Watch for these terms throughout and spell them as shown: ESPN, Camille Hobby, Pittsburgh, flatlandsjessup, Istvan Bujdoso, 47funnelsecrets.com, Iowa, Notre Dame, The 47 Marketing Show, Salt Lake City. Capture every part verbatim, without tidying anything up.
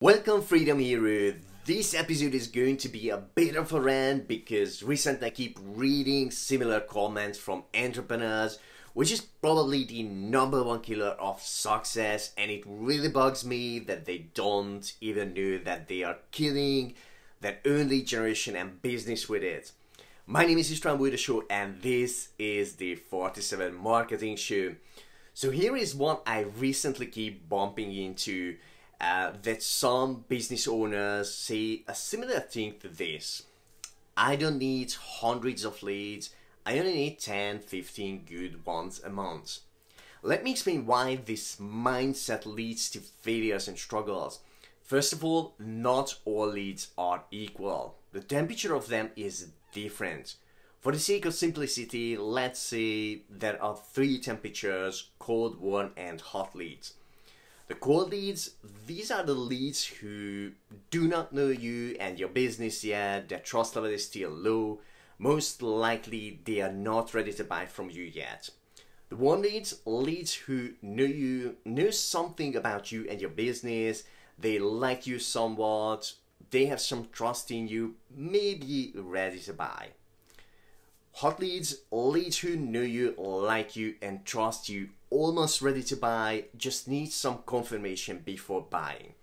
Welcome Freedom Hero. This episode is going to be a bit of a rant because recently I keep reading similar comments from entrepreneurs, which is probably the number one killer of success, and it really bugs me that they don't even know that they are killing their own lead generation and business with it. My name is Istvan Bujdoso and this is the forty-seven Marketing Show. So here is one I recently keep bumping into. Uh, that some business owners say a similar thing to this. I don't need hundreds of leads, I only need ten, fifteen good ones a month. Let me explain why this mindset leads to failures and struggles. First of all, not all leads are equal. The temperature of them is different. For the sake of simplicity, let's say there are three temperatures: cold, warm and hot leads. The cold leads, these are the leads who do not know you and your business yet, their trust level is still low, most likely they are not ready to buy from you yet. The warm leads, leads who know you, know something about you and your business, they like you somewhat, they have some trust in you, maybe ready to buy. Hot leads, leads who know you, like you and trust you, almost ready to buy, just need some confirmation before buying.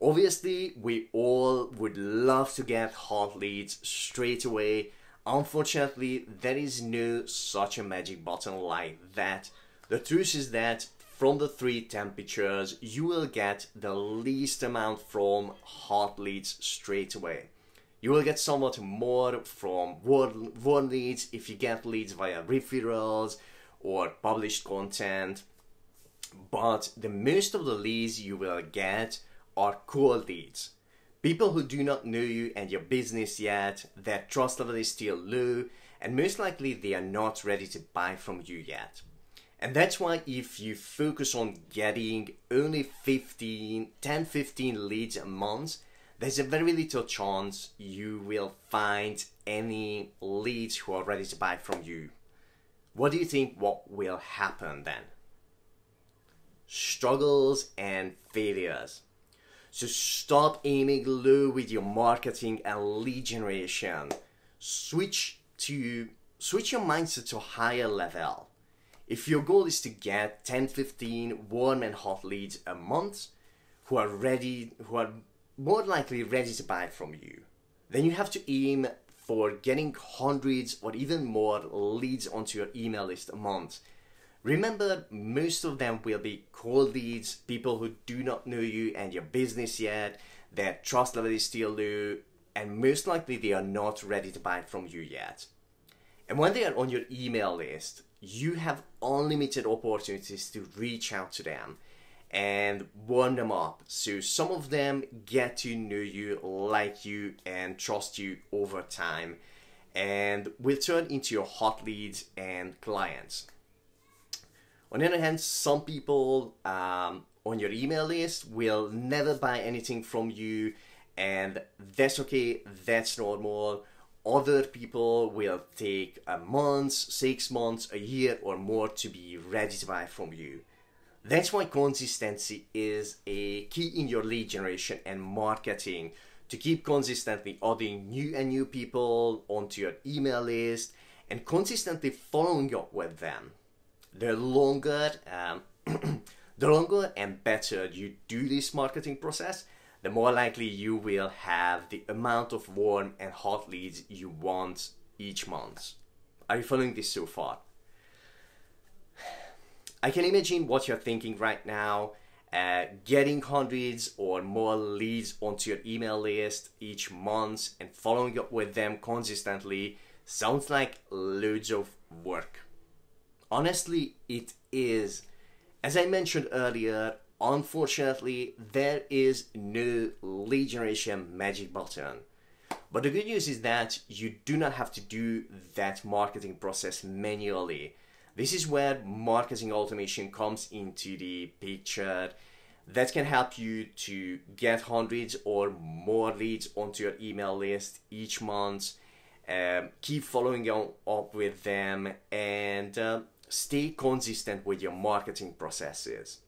Obviously, we all would love to get hot leads straight away. Unfortunately, there is no such a magic button like that. The truth is that from the three temperatures, you will get the least amount from hot leads straight away. You will get somewhat more from warm leads if you get leads via referrals or published content, but the most of the leads you will get are cold leads. People who do not know you and your business yet, their trust level is still low, and most likely they are not ready to buy from you yet. And that's why if you focus on getting only fifteen, ten, fifteen leads a month, there's a very little chance you will find any leads who are ready to buy from you. What do you think what will happen then? Struggles and failures. So stop aiming low with your marketing and lead generation. Switch to switch your mindset to a higher level. If your goal is to get ten, fifteen warm and hot leads a month who are ready who are more likely ready to buy from you, then you have to aim for getting hundreds or even more leads onto your email list a month. Remember, most of them will be cold leads, people who do not know you and your business yet, their trust level is still low, and most likely they are not ready to buy from you yet. And when they are on your email list, you have unlimited opportunities to reach out to them and warm them up, so some of them get to know you, like you and trust you over time, and will turn into your hot leads and clients. On the other hand, some people um, on your email list will never buy anything from you, and that's okay, that's normal. Other people will take a month, six months, a year or more to be ready to buy from you. That's why consistency is a key in your lead generation and marketing. To keep consistently adding new and new people onto your email list and consistently following up with them. The longer, um, the longer and better you do this marketing process, the more likely you will have the amount of warm and hot leads you want each month. Are you following this so far? I can imagine what you're thinking right now. Uh, getting hundreds or more leads onto your email list each month and following up with them consistently sounds like loads of work. Honestly, it is. As I mentioned earlier, unfortunately, there is no lead generation magic button. But the good news is that you do not have to do that marketing process manually. This is where marketing automation comes into the picture. That can help you to get hundreds or more leads onto your email list each month, um, keep following up with them, and uh, stay consistent with your marketing processes.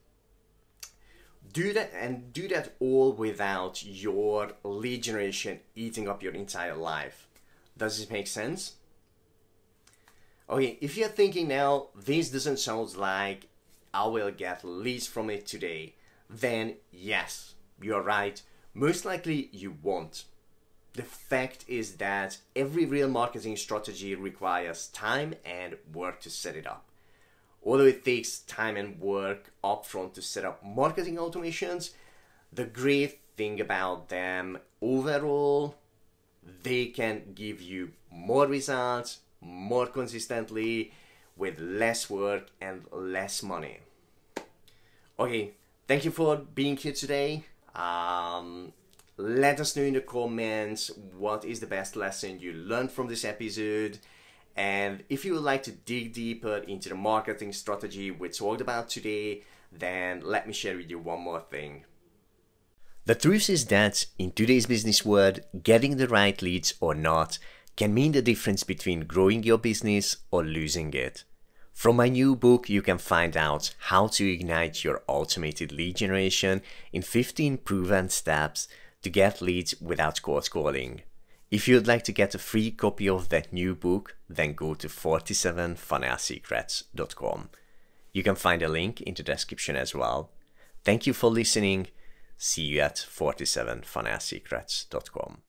Do that, and do that all without your lead generation eating up your entire life. Does this make sense? Okay, if you're thinking now, this doesn't sound like I will get leads from it today, then yes, you're right. Most likely you won't. The fact is that every real marketing strategy requires time and work to set it up. Although it takes time and work upfront to set up marketing automations, the great thing about them overall, they can give you more results more consistently with less work and less money. Okay, thank you for being here today. Um, let us know in the comments what is the best lesson you learned from this episode. And if you would like to dig deeper into the marketing strategy we talked about today, then let me share with you one more thing. The truth is that in today's business world, getting the right leads or not can mean the difference between growing your business or losing it. From my new book, you can find out how to ignite your automated lead generation in fifteen proven steps to get leads without cold calling. If you'd like to get a free copy of that new book, then go to forty-seven funnel secrets dot com. You can find a link in the description as well. Thank you for listening. See you at forty-seven funnel secrets dot com.